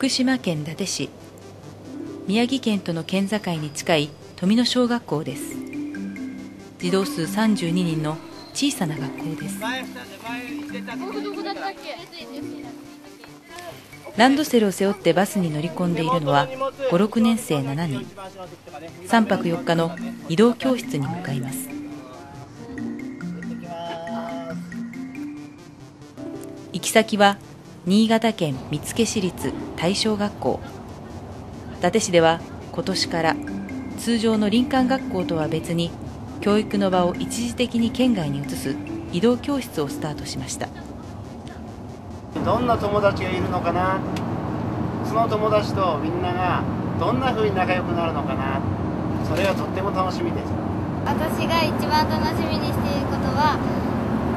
福島県伊達市、宮城県との県境に近い富野小学校です。児童数32人の小さな学校です。ランドセルを背負ってバスに乗り込んでいるのは5、6年生7人。3泊4日の移動教室に向かいます。行き先は新潟県見附市立大正学校。伊達市では今年から通常の林間学校とは別に教育の場を一時的に県外に移す移動教室をスタートしました。どんな友達がいるのかな、その友達とみんながどんなふうに仲良くなるのかな、それがとっても楽しみです。私が一番楽しみにしていることは、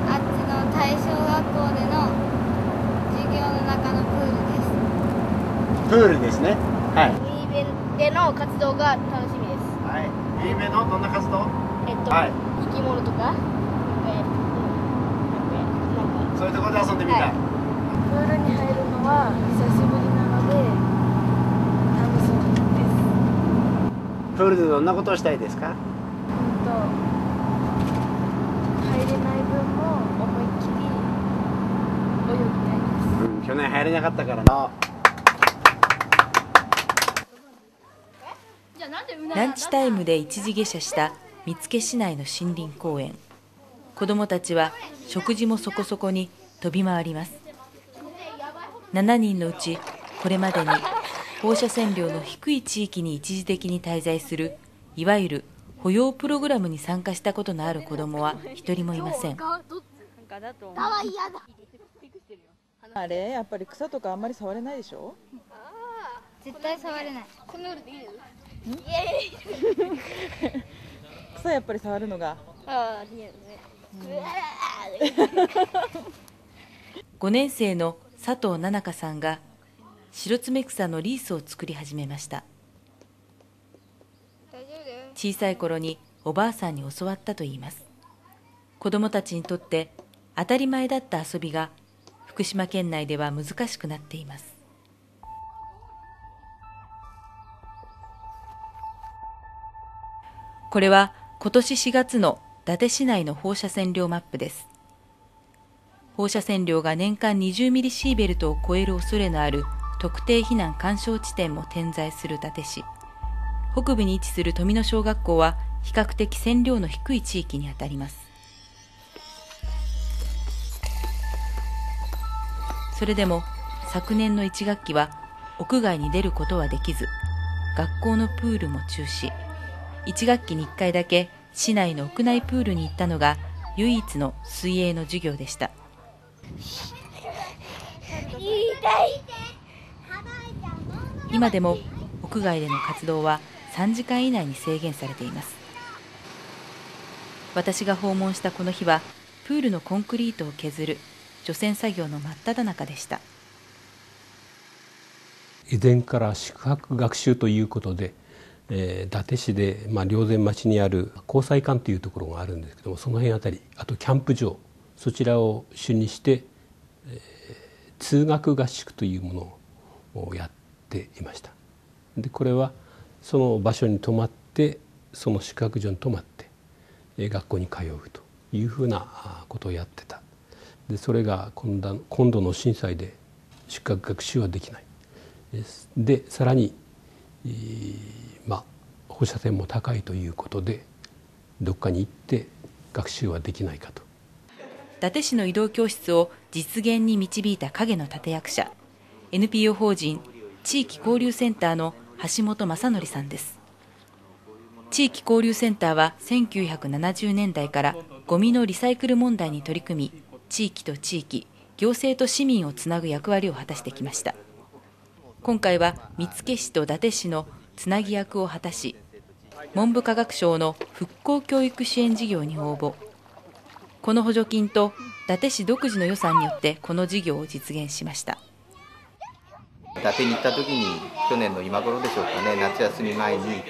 あっちの大正学校での授業の中のプールです。プールですね。はい。海辺での活動が楽しみです。はい。海辺のどんな活動？生き物とか、そういうところで遊んでみたい。はい、プールに入るのは久しぶりなので楽しみです。プールでどんなことをしたいですか？入れない分も思いっきり泳ぎたいです。去年入れなかったからな。ランチタイムで一時下車した見附市内の森林公園。子どもたちは食事もそこそこに飛び回ります。7人のうち、これまでに放射線量の低い地域に一時的に滞在するいわゆる保養プログラムに参加したことのある子どもは一人もいません。あれ、やっぱり草とかあんまり触れないでしょ？絶対触れない。このルールでいいよ。草やっぱり触るのが。ああ、リアルね。5年生の佐藤七香さんが白爪草のリースを作り始めました。小さい頃におばあさんに教わったといいます。子どもたちにとって当たり前だった遊びが福島県内では難しくなっています。これは今年4月の伊達市内の放射線量マップです。放射線量が年間20ミリシーベルトを超える恐れのある特定避難干渉地点も点在する伊達市。北部に位置する富野小学校は比較的線量の低い地域にあたります。それでも昨年の1学期は屋外に出ることはできず、学校のプールも中止。1学期に1回だけ市内の屋内プールに行ったのが唯一の水泳の授業でした。今でも屋外での活動は3時間以内に制限されています。私が訪問したこの日はプールのコンクリートを削る除染作業の真っ只中でした。以前から宿泊学習ということで、伊達市で霊山町にある交際館というところがあるんですけども、その辺あたり、あとキャンプ場、そちらを主にして、通学合宿というものをやっていました。でこれはその場所に泊まって、その宿泊所に泊まって、学校に通うというふうなことをやってた。でそれが今度の震災で宿泊学習はできない。でさらに、放射線も高いということでどっかに行って学習はできないかと。伊達市の移動教室を実現に導いた影の立役者、 NPO 法人地域交流センターの橋本正則さんです。地域交流センターは1970年代からゴミのリサイクル問題に取り組み、地域と地域、行政と市民をつなぐ役割を果たしてきました。今回は見附市と伊達市のつなぎ役を果たし、文部科学省の復興教育支援事業に応募。この補助金と伊達市独自の予算によってこの事業を実現しました。伊達に行った時に、去年の今頃でしょうかね、夏休み前に行って、や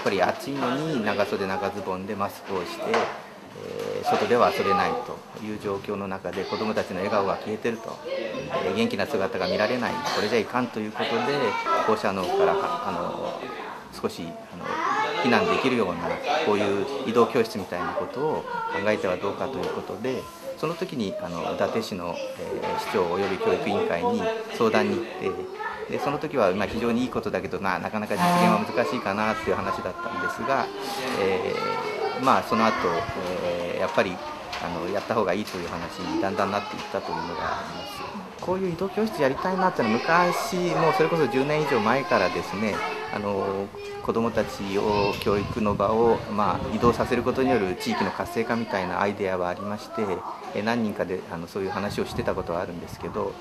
っぱり暑いのに長袖長ズボンでマスクをして、外では遊べないという状況の中で、子どもたちの笑顔が消えてると、元気な姿が見られない、これじゃいかんということで、放射能から少し避難できるような、こういう移動教室みたいなことを考えてはどうかということで、その時に伊達市の市長および教育委員会に相談に行って、でその時は非常にいいことだけど、なかなか実現は難しいかなという話だったんですが、その後、やっぱりやった方がいいという話にだんだんなっていったというのがあります。こういう移動教室やりたいなっていうのは、昔もうそれこそ10年以上前からですね、子どもたちを教育の場を移動させることによる地域の活性化みたいなアイデアはありまして、何人かでそういう話をしてたことはあるんですけど、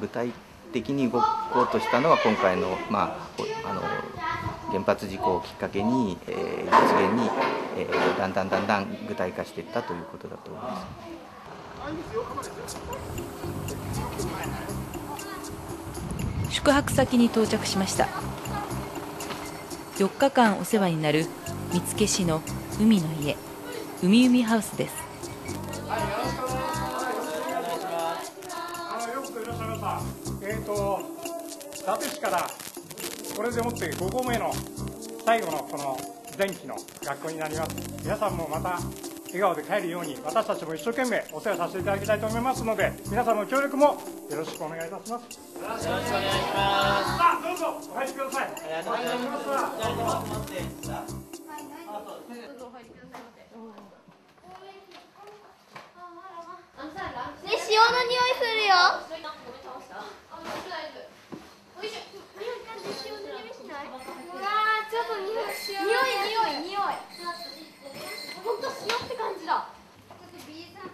具体的に動こうとしたのは今回の原発事故をきっかけに、実現に、だんだん具体化していったということだと思います。宿泊先に到着しました。4日間お世話になる見附市の海の家、海海ハウスです。よくいらっしゃいました。伊達市からこれでもって5号目の最後のこの前期の学校になります。皆さんもまた笑顔で帰るように、私たちも一生懸命お世話させていただきたいと思いますので、皆さんの協力もよろしくお願いいたします。よろしくお願いします。さあ、どうぞお入りください。ありがとうございますね。塩の匂いするよ。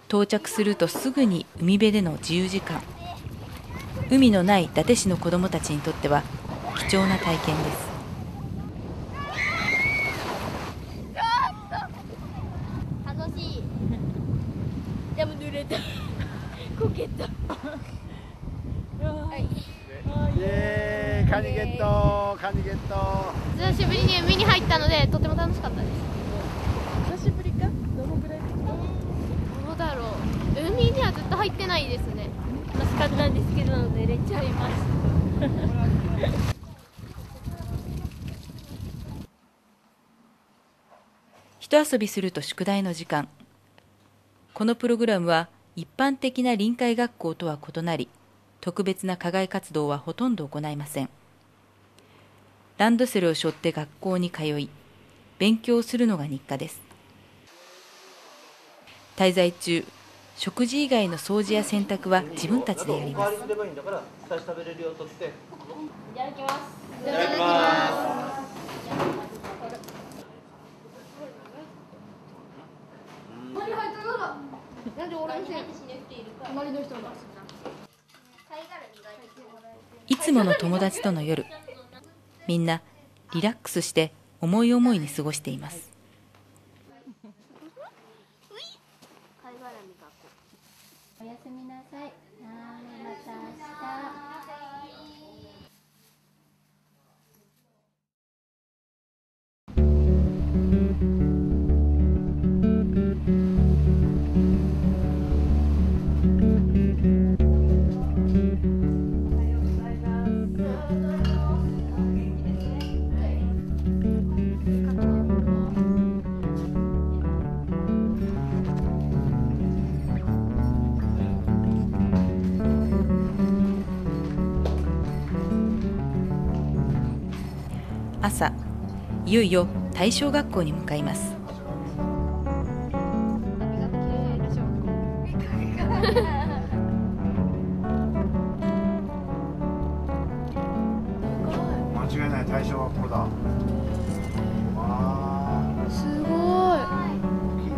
到着するとすぐに海辺での自由時間。海のない伊達市の子どもたちにとっては貴重な体験です。楽しい。でも濡れた。こけた。カニゲット、カニゲット。久しぶりに海に入ったのでとても楽しかったです。久しぶりか。どのくらい海にはずっと入ってないですね。楽しかったんですけど濡れちゃいました。一遊びすると宿題の時間。このプログラムは一般的な臨海学校とは異なり、特別な課外活動はほとんど行いません。ランドセルを背負って学校に通い、勉強するのが日課です。滞在中、食事以外の掃除や洗濯は自分たちでやります。いただきます。いただきます。いつもの友達との夜、みんなリラックスして思い思いに過ごしています。おやすみなさい。また朝、いよいよ大正学校に向かいます。間違いない、大正学校だ。すごい。大きいね。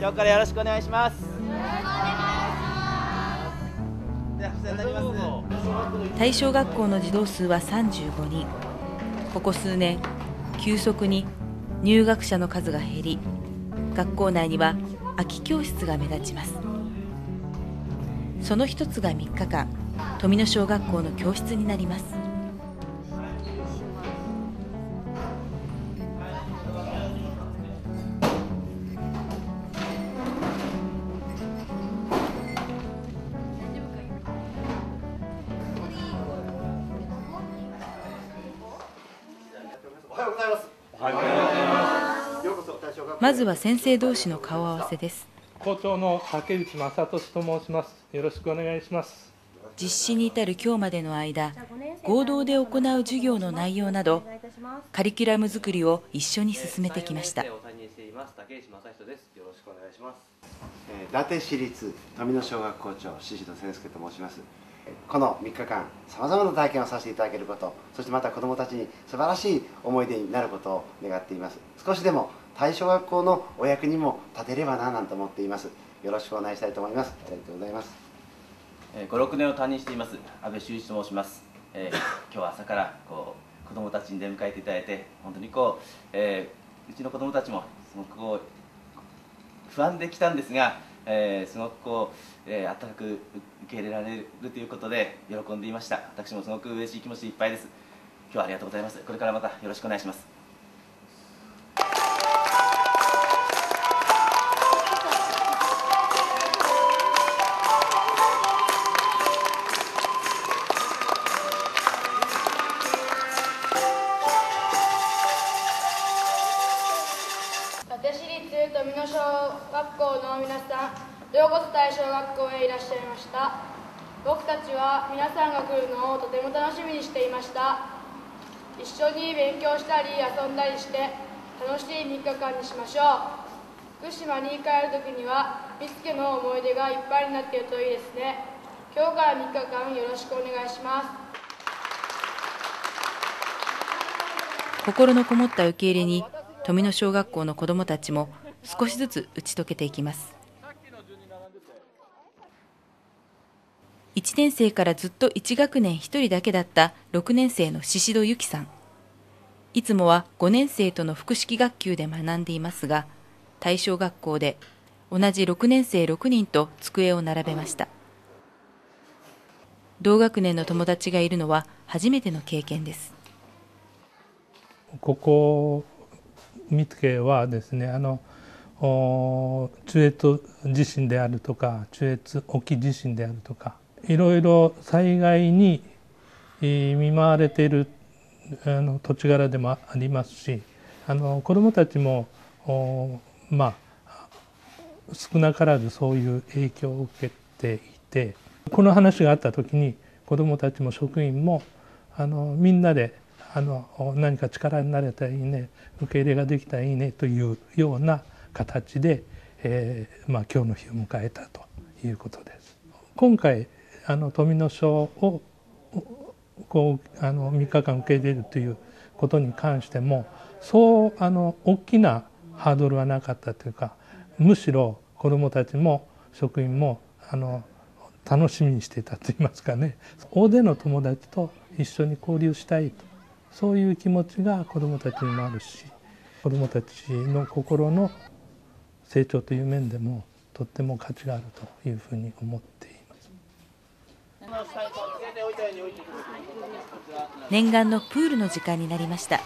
今日からよろしくお願いします。大正学校の児童数は35人。ここ数年、急速に入学者の数が減り、学校内には空き教室が目立ちます。その一つが3日間、富野小学校の教室になります。まずは先生同士の顔合わせです。校長の竹内正俊と申します。よろしくお願いします。実施に至る今日までの間、合同で行う授業の内容など、カリキュラム作りを一緒に進めてきました。伊達市立富野小学校長宍戸千介と申します。この3日間、さまざまな体験をさせていただけること、そしてまた子どもたちに素晴らしい思い出になることを願っています。少しでも対小学校のお役にも立てればななんて思っています。よろしくお願いしたいと思います。ありがとうございます。5、6年を担任しています安倍修一と申します。今日は朝から子どもたちに出迎えていただいて、本当にうちの子どもたちもすごく不安で来たんですが、すごく温かく受け入れられるということで喜んでいました。私もすごく嬉しい気持ちでいっぱいです。今日はありがとうございます。これからまたよろしくお願いします。富野小学校の皆さん、ようこそ対小学校へいらっしゃいました。僕たちは皆さんが来るのをとても楽しみにしていました。一緒に勉強したり遊んだりして楽しい3日間にしましょう。福島に帰るときには見附の思い出がいっぱいになっているといいですね。今日から3日間よろしくお願いします。心のこもった受け入れに富野小学校の子どもたちも少しずつ打ち解けていきます。1年生からずっと1学年1人だけだった6年生の宍戸由紀さん。いつもは5年生との複式学級で学んでいますが、対小学校で同じ6年生6人と机を並べました。同学年の友達がいるのは初めての経験です。ここ見附はですね、中越地震であるとか中越沖地震であるとか、いろいろ災害に見舞われている土地柄でもありますし、子どもたちもまあ少なからずそういう影響を受けていて、この話があった時に子どもたちも職員もみんなで何か力になれたらいいね、受け入れができたらいいねというような形で、今日の日を迎えたということです。今回富野小を3日間受け入れるということに関しても、そう大きなハードルはなかったというか、むしろ子どもたちも職員も楽しみにしていたといいますかね、大勢の友達と一緒に交流したいと。そういう気持ちが子どもたちにもあるし、子どもたちの心の成長という面でもとっても価値があるというふうに思っています。念願のプールの時間になりました。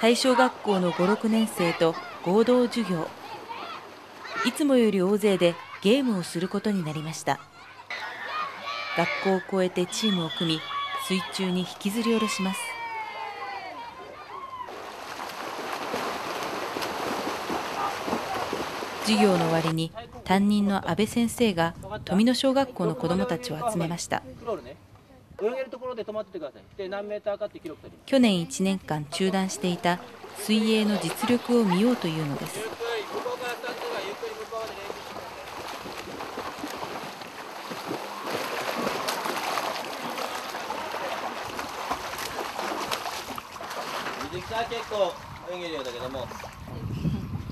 対小学校の5、6年生と合同授業。いつもより大勢でゲームをすることになりました。学校を越えてチームを組み、水中に引きずり下ろします。授業の終わりに担任の安倍先生が富野小学校の子どもたちを集めました。去年1年間中断していた水泳の実力を見ようというのです。結構泳げるようだけども、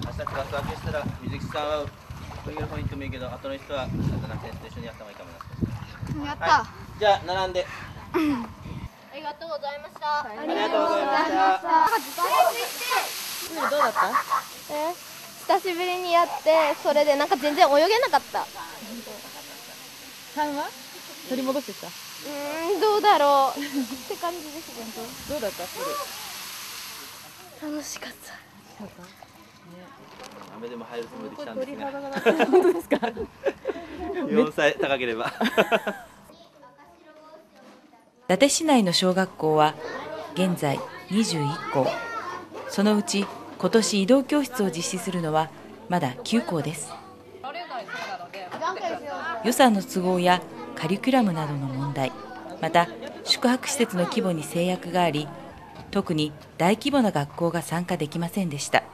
明日クラス分けしたら水木さんは泳げる方に行ってもいいけど、後の人は先生と一緒にやった方がいいかもな。やった。はい、じゃあ並んで。ありがととうございました。ありがとうございました。どうだった？久しぶりにやって、それでなんか全然泳げなかった。3は？取り戻してきた。どうだろう。って感じですね。どうだった？楽しかった。雨でも入るつもりで来たんですね。本当ですか？4歳高ければ。伊達市内の小学校は現在21校、そのうち今年移動教室を実施するのはまだ9校です。予算の都合やカリキュラムなどの問題、また宿泊施設の規模に制約があり、特に大規模な学校が参加できませんでした。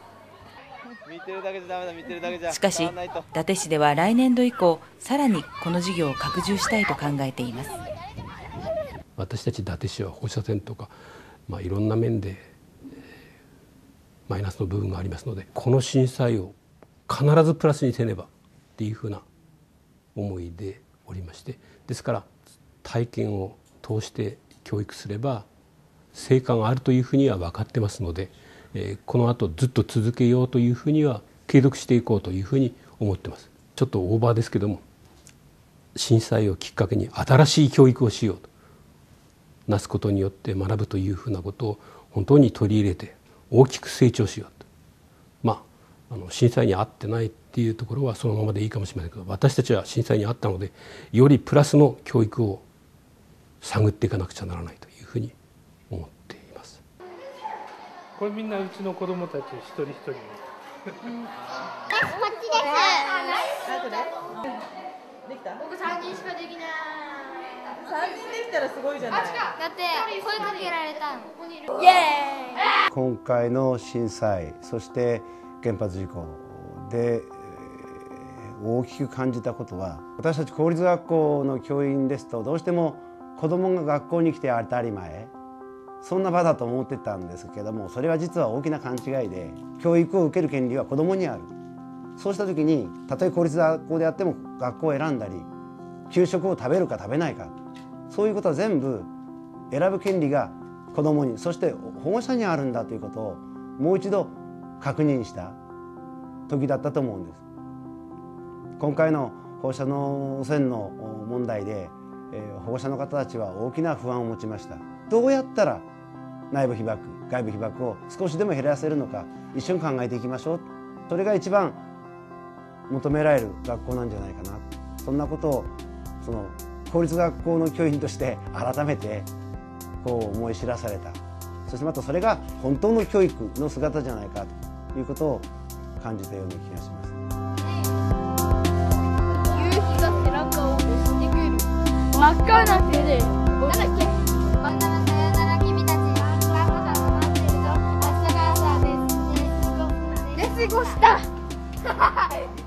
しかし、伊達市では来年度以降、さらにこの事業を拡充したいと考えています。私たち伊達市は放射線とか、いろんな面でマイナスの部分がありますので、この震災を必ずプラスにせねばっていうふうな思いでおりまして、ですから体験を通して教育すれば成果があるというふうには分かってますので、このあとずっと続けようというふうには継続していこうというふうに思ってます。ちょっとオーバーですけども、震災をきっかけに新しい教育をしようと。なすことによって学ぶというふうなことを本当に取り入れて大きく成長しようと、震災に合ってないっていうところはそのままでいいかもしれませんけど、私たちは震災に合ったのでよりプラスの教育を探っていかなくちゃならないというふうに思っています。これみんなうちの子どもたち一人一人。こっちです。できた？僕3人しかできない。3人できたらすごいじゃない。だって声かけられたの。イエーイ。今回の震災、そして原発事故で大きく感じたことは、私たち公立学校の教員ですとどうしても子どもが学校に来て当たり前、そんな場だと思ってたんですけども、それは実は大きな勘違いで、教育を受ける権利は子どもにある。そうした時に、たとえ公立学校であっても学校を選んだり、給食を食べるか食べないか、そういうことは全部選ぶ権利が子どもに、そして保護者にあるんだということをもう一度確認した時だったと思うんです。今回の放射能汚染の問題で、保護者の方たちは大きな不安を持ちました。どうやったら内部被曝、外部被曝を少しでも減らせるのか、一緒に考えていきましょう。それが一番求められる学校なんじゃないかな、そんなことを公立学校の教員として改めて思い知らされた。そしてまたそれが本当の教育の姿じゃないかということを感じたような気がします。夕日が背中を押してくる。真っ赤な手で。なんだっけ。真ん中さよなら君たち。あんたが待ってるぞ。明日が朝です。寝過ごした。